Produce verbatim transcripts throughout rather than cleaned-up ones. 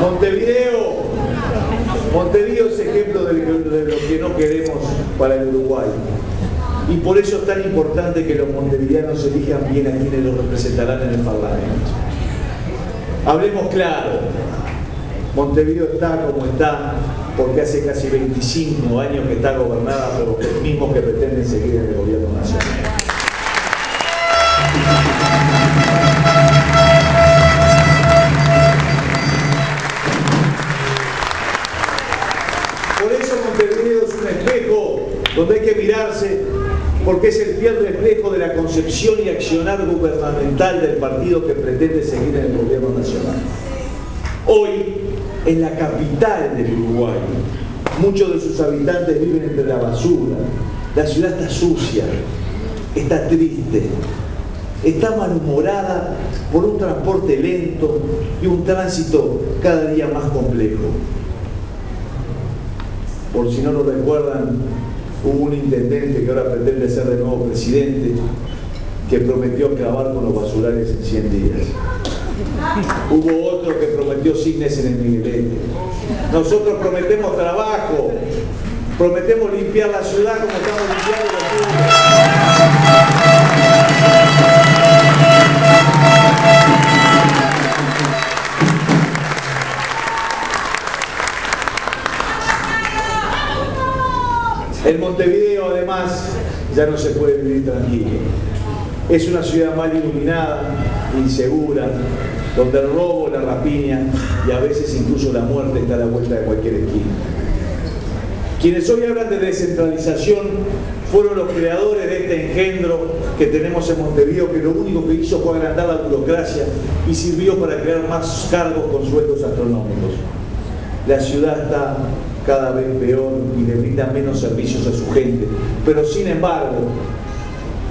Montevideo, Montevideo es ejemplo de lo que no queremos para el Uruguay. Y por eso es tan importante que los montevideanos elijan bien a quienes los representarán en el Parlamento. Hablemos claro, Montevideo está como está porque hace casi veinticinco años que está gobernada por los mismos que pretenden seguir en el gobierno nacional. Por eso Montevideo es un espejo donde hay que mirarse, porque es el fiel reflejo de la concepción y accionar gubernamental del partido que pretende seguir en el gobierno nacional. Hoy es la capital del Uruguay. Muchos de sus habitantes viven entre la basura. La ciudad está sucia, está triste, está malhumorada por un transporte lento y un tránsito cada día más complejo. Por si no lo recuerdan, hubo un intendente que ahora pretende ser de nuevo presidente que prometió acabar con los basurales en cien días. Hubo otro que prometió cines en el Miguelete. Nosotros prometemos trabajo, prometemos limpiar la ciudad como estamos limpiando la ciudad. En Montevideo, además, ya no se puede vivir tranquilo. Es una ciudad mal iluminada, insegura, donde el robo, la rapiña y a veces incluso la muerte está a la vuelta de cualquier esquina. Quienes hoy hablan de descentralización fueron los creadores de este engendro que tenemos en Montevideo, que lo único que hizo fue agrandar la burocracia y sirvió para crear más cargos con sueldos astronómicos. La ciudad está cada vez peor y le brinda menos servicios a su gente, pero sin embargo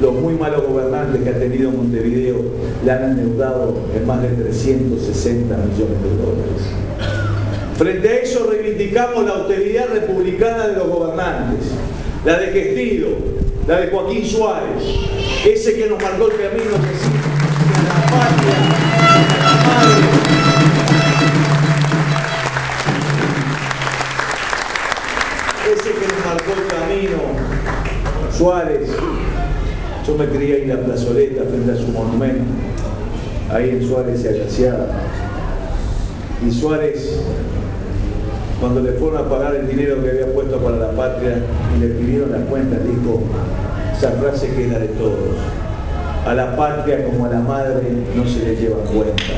los muy malos gobernantes que ha tenido Montevideo la han endeudado en más de trescientos sesenta millones de dólares. Frente a eso reivindicamos la austeridad republicana de los gobernantes, la de Gestido, la de Joaquín Suárez, ese que nos marcó el camino que sí, que la patria, que la madre. Suárez, yo me crié en la plazoleta frente a su monumento, ahí en Suárez y Agraciada. Y Suárez, cuando le fueron a pagar el dinero que había puesto para la patria y le pidieron las cuentas, dijo esa frase que es la de todos: a la patria como a la madre no se le llevan cuentas.